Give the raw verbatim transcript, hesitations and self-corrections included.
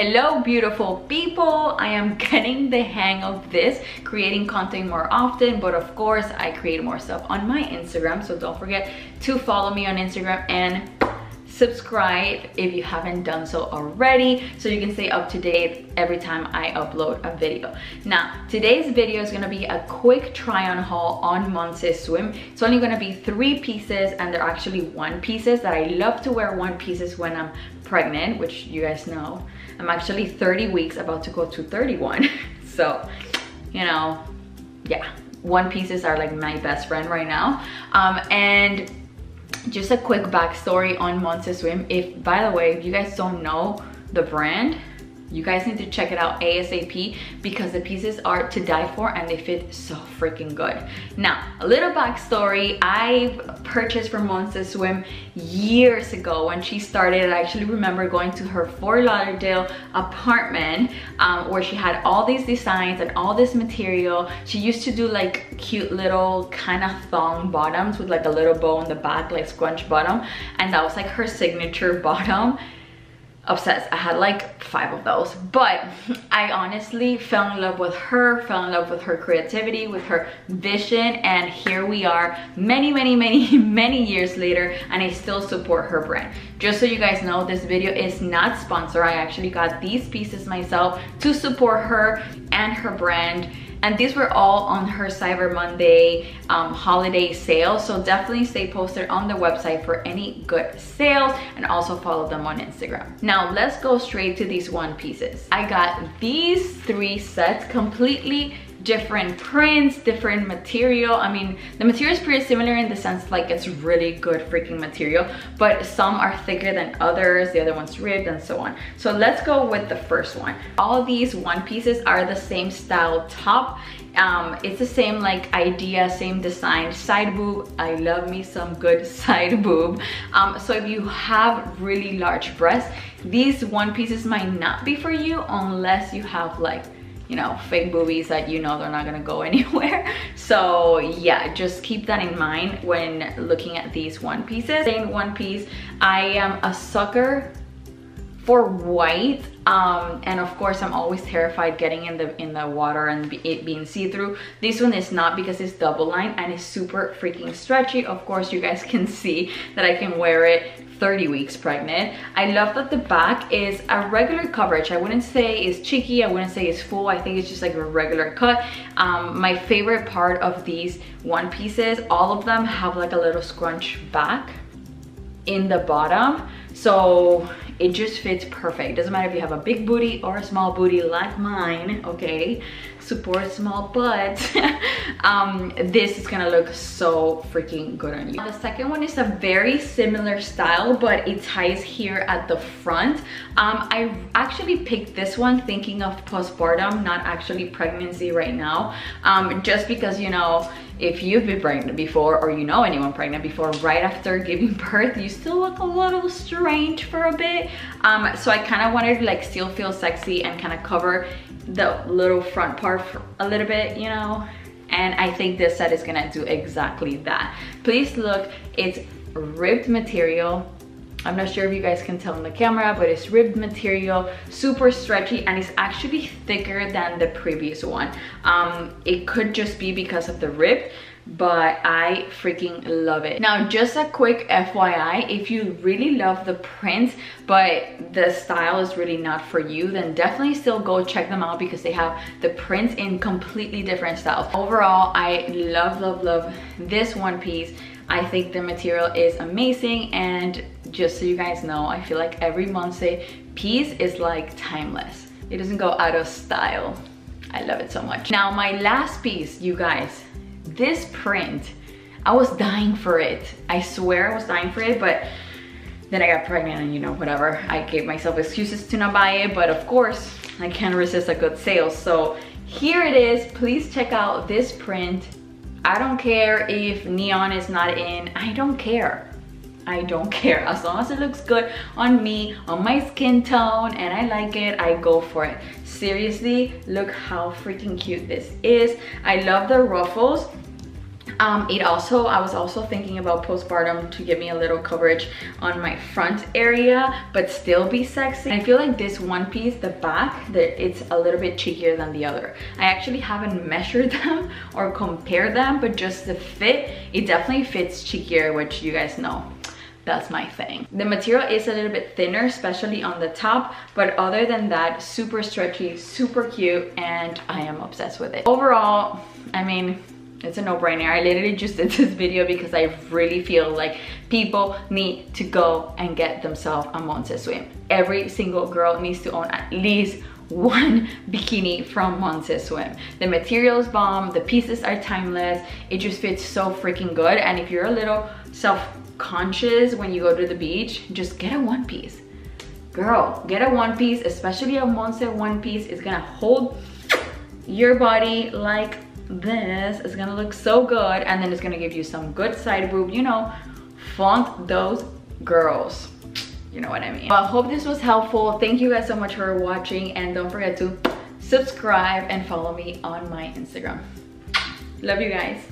Hello beautiful people, I am getting the hang of this, creating content more often, but of course I create more stuff on my Instagram, so don't forget to follow me on Instagram and subscribe if you haven't done so already, so you can stay up to date every time I upload a video. Now, today's video is gonna be a quick try on haul on Montce Swim. It's only gonna be three pieces and they're actually one pieces that I love to wear one pieces when I'm pregnant, which you guys know. I'm actually thirty weeks, about to go to thirty-one. So, you know, yeah. One pieces are like my best friend right now. Um, and just a quick backstory on Montce Swim. If, by the way, if you guys don't know the brand, you guys need to check it out ASAP because the pieces are to die for and they fit so freaking good. Now, a little backstory. I've purchased from Montce Swim years ago when she started. I actually remember going to her Fort Lauderdale apartment um, where she had all these designs and all this material. She used to do like cute little kind of thong bottoms with like a little bow in the back, like scrunch bottom. And that was like her signature bottom. Obsessed. I had like five of those, but I honestly fell in love with her, fell in love with her creativity, with her vision, and here we are many, many, many, many years later, and I still support her brand. Just so you guys know, this video is not sponsored. I actually got these pieces myself to support her and her brand. And these were all on her Cyber Monday um, holiday sale. So definitely stay posted on the website for any good sales and also follow them on Instagram. Now let's go straight to these one pieces. I got these three sets, completely different prints, different material. I mean, the material is pretty similar in the sense like it's really good freaking material, but some are thicker than others, the other one's ribbed and so on. So let's go with the first one. All these one pieces are the same style top. Um, it's the same like idea, same design, side boob. I love me some good side boob. Um, so if you have really large breasts, these one pieces might not be for you unless you have like, you know, fake boobies that you know they're not gonna go anywhere. So yeah, just keep that in mind when looking at these one pieces. In one piece, I am a sucker for white, um, and of course I'm always terrified getting in the in the water and it being see-through. This one is not because it's double lined and it's super freaking stretchy. Of course you guys can see that I can wear it thirty weeks pregnant. I love that the back is a regular coverage. I wouldn't say it's cheeky, I wouldn't say it's full, I think it's just like a regular cut. Um, my favorite part of these one pieces, all of them have like a little scrunch back in the bottom, so it just fits perfect. Doesn't matter if you have a big booty or a small booty like mine, okay? Support small butts. um, this is gonna look so freaking good on you. The second one is a very similar style, but it ties here at the front. Um, I actually picked this one thinking of postpartum, not actually pregnancy right now. Um, just because, you know, if you've been pregnant before or you know anyone pregnant before, right after giving birth, you still look a little strange for a bit. Um, so I kind of wanted to like still feel sexy and kind of cover the little front part a little bit, you know? And I think this set is gonna do exactly that. Please look, it's ribbed material. I'm not sure if you guys can tell on the camera, but it's ribbed material, super stretchy, and it's actually thicker than the previous one. Um, it could just be because of the rib, but I freaking love it. Now, just a quick F Y I, if you really love the print, but the style is really not for you, then definitely still go check them out because they have the prints in completely different styles. Overall, I love, love, love this one piece. I think the material is amazing, and just so you guys know, I feel like every Montce piece is like timeless. It doesn't go out of style. I love it so much. Now my last piece, you guys, this print, I was dying for it. I swear I was dying for it, but then I got pregnant and you know, whatever. I gave myself excuses to not buy it, but of course I can't resist a good sale. So here it is, please check out this print. I don't care if neon is not in, I don't care. I don't care. As long as it looks good on me, on my skin tone, and I like it, I go for it. Seriously, look how freaking cute this is. I love the ruffles. Um, it also, I was also thinking about postpartum to give me a little coverage on my front area, but still be sexy. And I feel like this one piece, the back, that it's a little bit cheekier than the other. I actually haven't measured them or compared them, but just the fit, it definitely fits cheekier, which you guys know. That's my thing. The material is a little bit thinner, especially on the top, but other than that, super stretchy, super cute, and I am obsessed with it. Overall, I mean, it's a no-brainer. I literally just did this video because I really feel like people need to go and get themselves a Montce Swim. Every single girl needs to own at least one bikini from Montce Swim. The material's bomb, the pieces are timeless, it just fits so freaking good. And if you're a little self-conscious when you go to the beach, just get a one piece. Girl, get a one piece, especially a Montce one piece. It's gonna hold your body like this. It's gonna look so good, and then it's gonna give you some good side boob, you know, flaunt those girls. You know what I mean. Well, I hope this was helpful. Thank you guys so much for watching, and don't forget to subscribe and follow me on my Instagram. Love you guys.